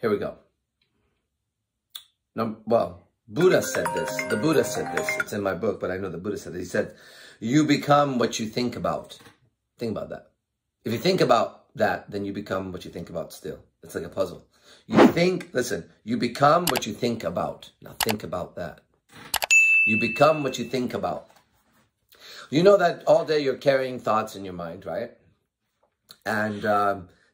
Here we go. Well, Buddha said this. The Buddha said this. It's in my book, but I know the Buddha said this. He said, you become what you think about. Think about that. If you think about that, then you become what you think about still. It's like a puzzle. You think, listen, you become what you think about. Now think about that. You become what you think about. You know that all day you're carrying thoughts in your mind, right? And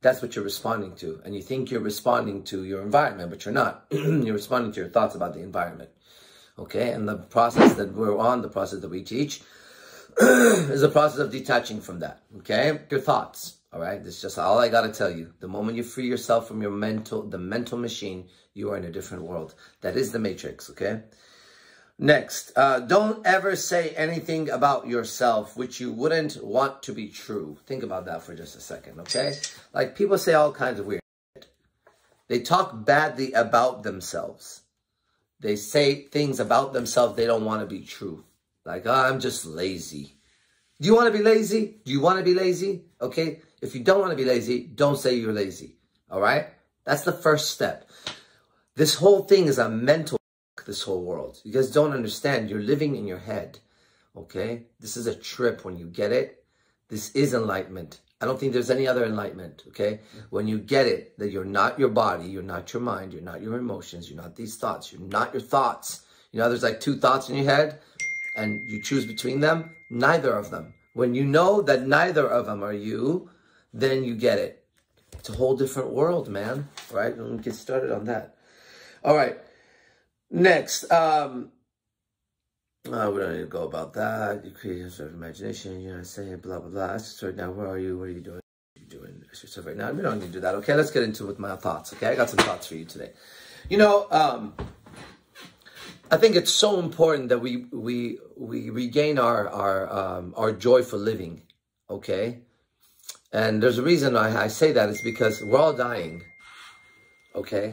that's what you're responding to. And you think you're responding to your environment, but you're not. You're responding to your thoughts about the environment. Okay? And the process that we're on, the process that we teach, is a process of detaching from that. Okay? Your thoughts. All right? That's just all I got to tell you. The moment you free yourself from your mental, the mental machine, you are in a different world. That is the matrix. Okay? Next, don't ever say anything about yourself which you wouldn't want to be true. Think about that for just a second, okay? Like, people say all kinds of weird shit. They talk badly about themselves. They say things about themselves they don't want to be true. Like, oh, I'm just lazy. Do you want to be lazy? Do you want to be lazy? Okay? If you don't want to be lazy, don't say you're lazy, all right? That's the first step. This whole thing is a mental... this whole world. You guys don't understand. You're living in your head. Okay? This is a trip when you get it. This is enlightenment. I don't think there's any other enlightenment. Okay? When you get it, that you're not your body, you're not your mind, you're not your emotions, you're not these thoughts, you're not your thoughts. You know, there's like two thoughts in your head and you choose between them. Neither of them. When you know that neither of them are you, then you get it. It's a whole different world, man. Right? Let me get started on that. All right. Next, we don't need to go about that. You create your sort of imagination, you know what I'm saying, blah, blah, blah. Ask yourself right now, where are you? What are you doing? What are you doing? Ask yourself right now. We don't need to do that, okay? Let's get into it with my thoughts, okay? I got some thoughts for you today. You know, I think it's so important that we regain our joy for living, okay? And there's a reason I say that. It's because we're all dying, okay?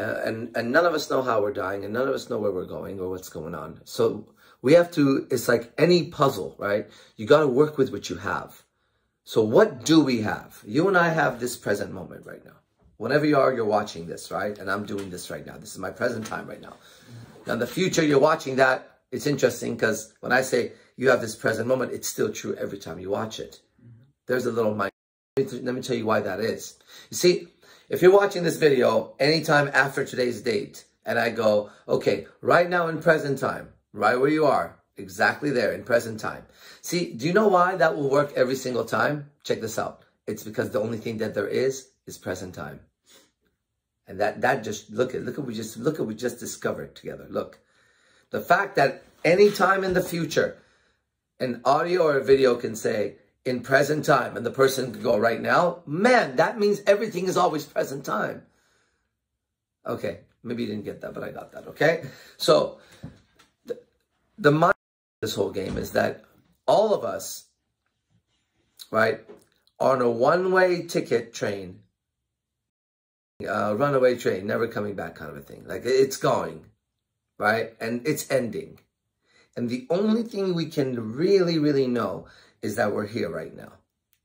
And none of us know how we're dying, and none of us know where we're going or what's going on. So we have to, it's like any puzzle, right? You got to work with what you have. So what do we have? You and I have this present moment right now. Whenever you are, you're watching this, right? And I'm doing this right now. This is my present time right now. Now, in the future, you're watching that. It's interesting because when I say you have this present moment, it's still true every time you watch it. There's a little mind. Let me tell you why that is. You see, if you're watching this video anytime after today's date, and I go, okay, right now in present time, right where you are, exactly there in present time. See, do you know why that will work every single time? Check this out. It's because the only thing that there is present time. And that just, look at what we just discovered together. Look, the fact that any time in the future, an audio or a video can say, in present time, and the person could go right now, man, that means everything is always present time. Okay, maybe you didn't get that, but I got that, okay? So, the mind of this whole game is that all of us, right, are on a one-way ticket train, runaway train, never coming back kind of a thing. Like, it's going, right? And it's ending. And the only thing we can really, really know is that we're here right now.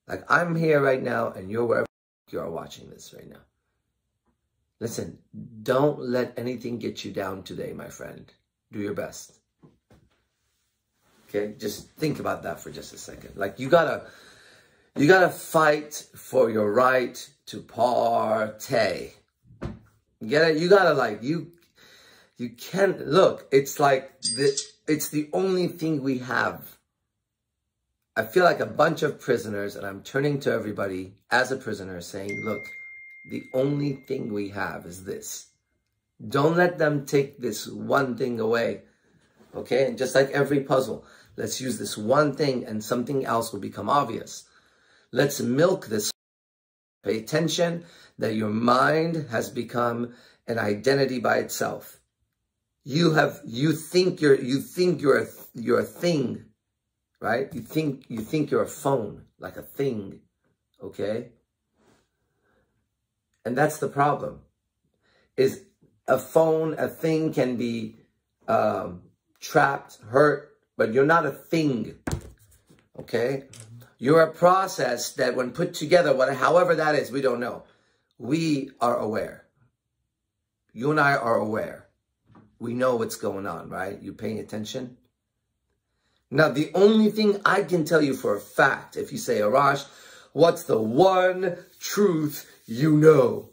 Like, I'm here right now, and you're wherever you are watching this right now. Listen, don't let anything get you down today, my friend. Do your best. Okay? Just think about that for just a second. Like, you gotta fight for your right to partay. Get it? You gotta, like, you can't, look, it's like, it's the only thing we have. I feel like a bunch of prisoners, and I'm turning to everybody as a prisoner saying, look, the only thing we have is this. Don't let them take this one thing away, okay? And just like every puzzle, let's use this one thing and something else will become obvious. Let's milk this. Pay attention that your mind has become an identity by itself. You think you're a thing. Right? You think you're a phone, like a thing, okay? And that's the problem, is a phone, a thing can be trapped, hurt, but you're not a thing, okay? You're a process that when put together, however that is, we don't know. We are aware. You and I are aware. We know what's going on, right? You're paying attention. Now, the only thing I can tell you for a fact, if you say, Arash, what's the one truth you know?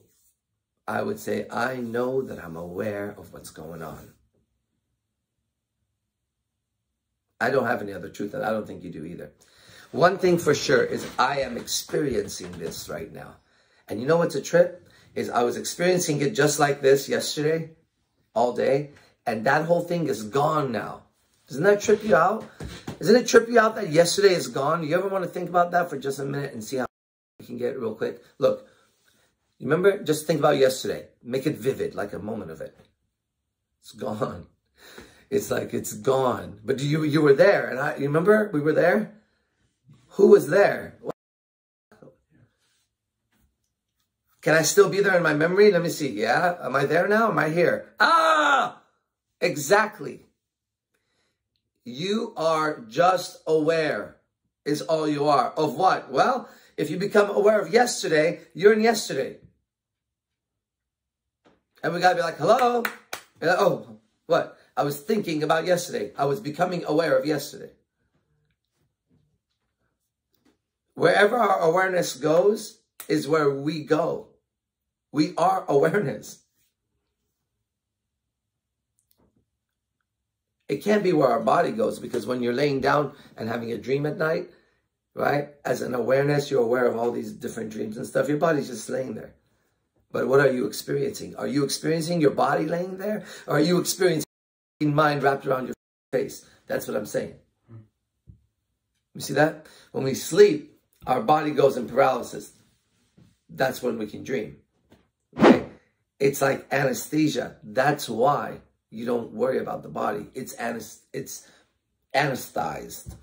I would say, I know that I'm aware of what's going on. I don't have any other truth, and I don't think you do either. One thing for sure is I am experiencing this right now. And you know what's a trip? Is I was experiencing it just like this yesterday, all day, and that whole thing is gone now. Doesn't that trip you out? Doesn't it trip you out that yesterday is gone? You ever want to think about that for just a minute and see how you can get it real quick? Look, remember, just think about yesterday. Make it vivid, like a moment of it. It's gone. It's like it's gone. But you were there, and you remember we were there? Who was there? Can I still be there in my memory? Let me see. Yeah. Am I there now? Am I here? Ah! Exactly. You are just aware is all you are. Of what? Well, if you become aware of yesterday, you're in yesterday. And we got to be like, hello? Oh, what? I was thinking about yesterday. I was becoming aware of yesterday. Wherever our awareness goes is where we go. We are awareness. It can't be where our body goes, because when you're laying down and having a dream at night, right? As an awareness, you're aware of all these different dreams and stuff. Your body's just laying there. But what are you experiencing? Are you experiencing your body laying there? Or are you experiencing your mind wrapped around your face? That's what I'm saying. You see that? When we sleep, our body goes in paralysis. That's when we can dream. Okay? It's like anesthesia. That's why you don't worry about the body. It's anesthetized.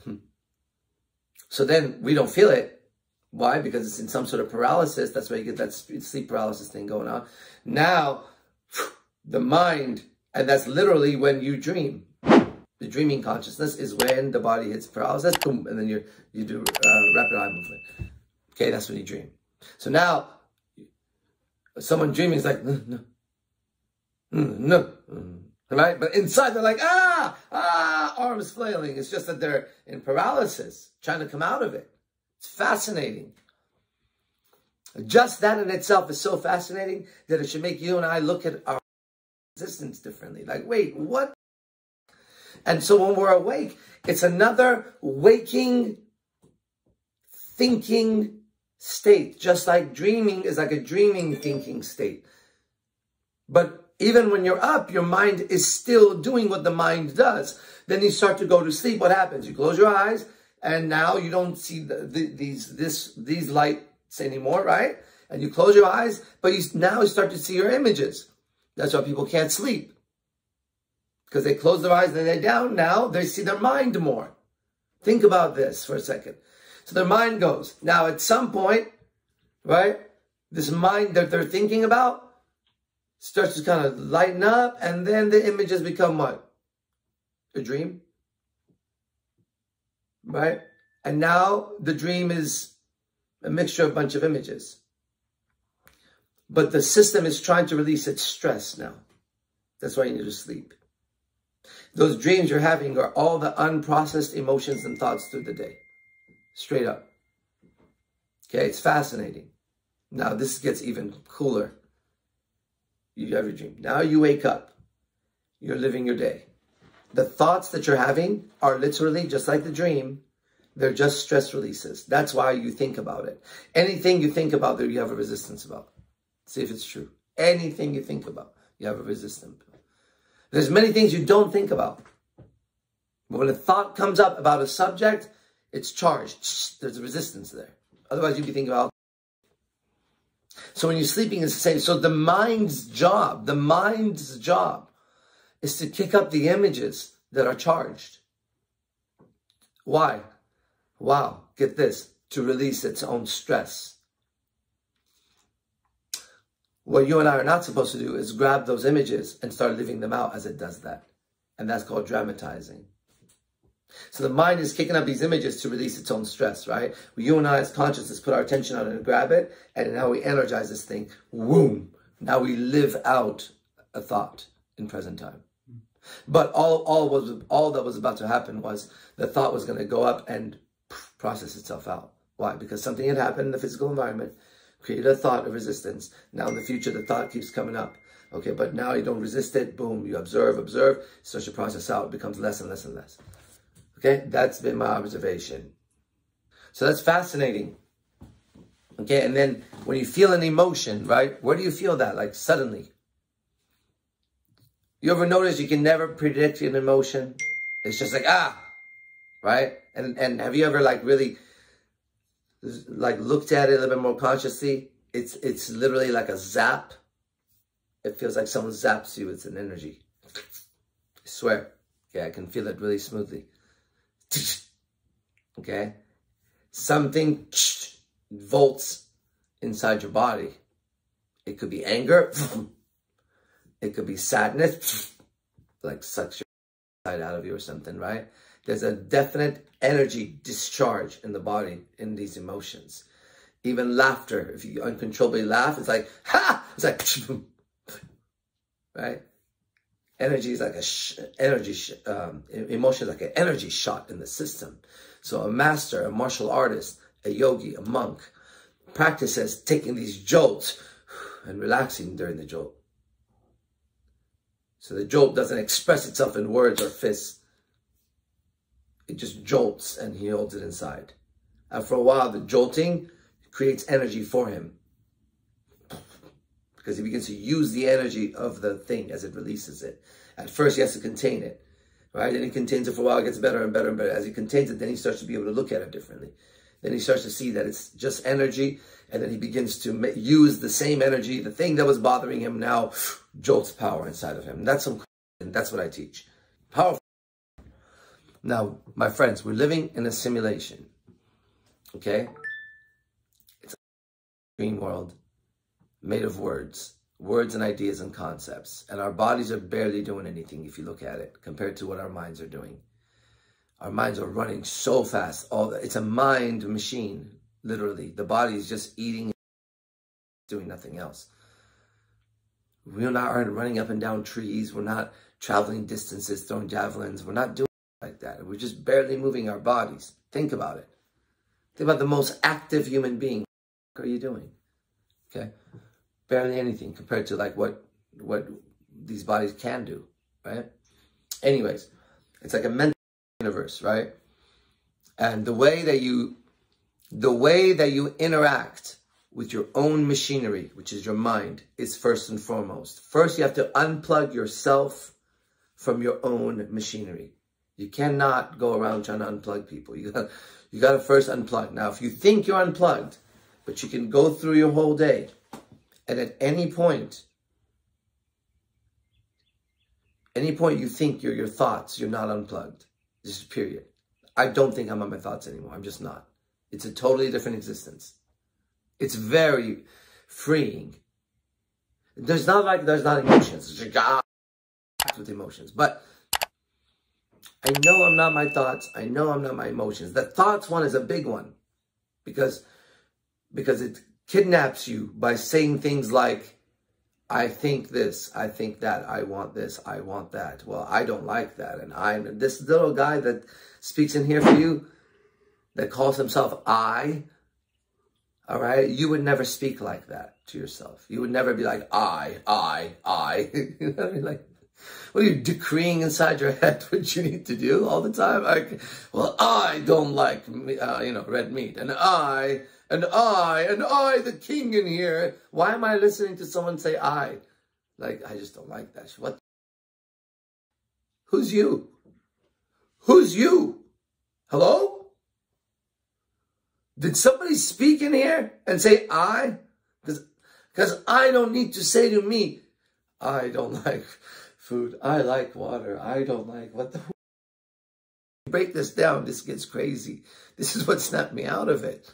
So then we don't feel it. Why? Because it's in some sort of paralysis. That's why you get that sleep paralysis thing going on. Now, the mind, and that's literally when you dream. The dreaming consciousness is when the body hits paralysis, boom, and then you do rapid eye movement. Okay, that's when you dream. So now, someone dreaming is like, no. Right? But inside they're like, arms flailing. It's just that they're in paralysis, trying to come out of it. It's fascinating. Just that in itself is so fascinating that it should make you and I look at our existence differently. Like, wait, what? And so when we're awake, it's another waking, thinking state. Just like dreaming is like a dreaming, thinking state. But even when you're up, your mind is still doing what the mind does. Then you start to go to sleep. What happens? You close your eyes, and now you don't see these lights anymore, right? And you close your eyes, but now you start to see your images. That's why people can't sleep. Because they close their eyes and they're down now, they see their mind more. Think about this for a second. So their mind goes. Now at some point, right, this mind that they're thinking about starts to kind of lighten up, and then the images become what? A dream. Right? And now the dream is a mixture of a bunch of images. But the system is trying to release its stress now. That's why you need to sleep. Those dreams you're having are all the unprocessed emotions and thoughts through the day. Straight up. Okay, it's fascinating. Now this gets even cooler. You have your dream. Now you wake up. You're living your day. The thoughts that you're having are literally just like the dream. They're just stress releases. That's why you think about it. Anything you think about that you have a resistance about. See if it's true. Anything you think about, you have a resistance. There's many things you don't think about. But when a thought comes up about a subject, it's charged. There's a resistance there. Otherwise, you'd be thinking about. So when you're sleeping, it's the same. So the mind's job is to kick up the images that are charged. Why? Wow, get this. To release its own stress. What you and I are not supposed to do is grab those images and start living them out as it does that. And that's called dramatizing. So the mind is kicking up these images to release its own stress, right? You and I as consciousness put our attention on it and grab it. And now we energize this thing. Whoom. Now we live out a thought in present time. But all that was about to happen was the thought was going to go up and process itself out. Why? Because something had happened in the physical environment, created a thought of resistance. Now in the future, the thought keeps coming up. Okay, but now you don't resist it. Boom, you observe, starts to process out. It becomes less and less and less. Okay, that's been my observation. So that's fascinating. Okay, and then when you feel an emotion, right? Where do you feel that? Like suddenly. You ever notice you can never predict an emotion? It's just like, ah, right? And have you ever like really like looked at it a little bit more consciously? It's literally like a zap. It feels like someone zaps you. It's an energy. I swear. Okay, I can feel it really smoothly. Okay? Something volts inside your body. It could be anger. It could be sadness, like sucks your side out of you or something, right? There's a definite energy discharge in the body in these emotions. Even laughter, if you uncontrollably laugh, it's like, ha! It's like, right? Energy is like a emotion is like an energy shot in the system. So a master, a martial artist, a yogi, a monk practices taking these jolts and relaxing during the jolt. So the jolt doesn't express itself in words or fists. It just jolts and he holds it inside. After a while, the jolting creates energy for him. Because he begins to use the energy of the thing as it releases it. At first, he has to contain it. Right? Then he contains it for a while, it gets better and better and better. As he contains it, then he starts to be able to look at it differently. Then he starts to see that it's just energy. And then he begins to use the same energy. The thing that was bothering him now jolts power inside of him. That's some, and that's what I teach. Powerful. Now, my friends, we're living in a simulation. Okay? It's a dream world made of words. Words and ideas and concepts. And our bodies are barely doing anything if you look at it compared to what our minds are doing. Our minds are running so fast. It's a mind machine. Literally, the body is just eating, doing nothing else. We're not running up and down trees. We're not traveling distances, throwing javelins. We're not doing like that. We're just barely moving our bodies. Think about it. Think about the most active human being. What are you doing? Okay, barely anything compared to like what these bodies can do, right? Anyways, it's like a mental universe, right? And the way that you interact with your own machinery, which is your mind, is first and foremost. First, you have to unplug yourself from your own machinery. You cannot go around trying to unplug people. You gotta first unplug. Now, if you think you're unplugged, but you can go through your whole day, and at any point you think you're your thoughts, you're not unplugged. Just period. I don't think I'm on my thoughts anymore. I'm just not. It's a totally different existence. It's very freeing. There's not emotions. It's like, ah, with emotions. But I know I'm not my thoughts. I know I'm not my emotions. The thoughts one is a big one. Because it kidnaps you by saying things like, I think this, I think that, I want this, I want that. Well, I don't like that. And I'm this little guy that speaks in here for you, that calls himself I, all right? You would never speak like that to yourself. You would never be like, I. You know what I mean? Like, what are you decreeing inside your head what you need to do all the time? Like, well, I don't like, red meat. And I, the king in here. Why am I listening to someone say I? Like, I just don't like that. What? Who's you? Who's you? Hello? Did somebody speak in here and say I? Because I don't need to say to me, I don't like food. I like water. I don't like what the... Break this down. This gets crazy. This is what snapped me out of it.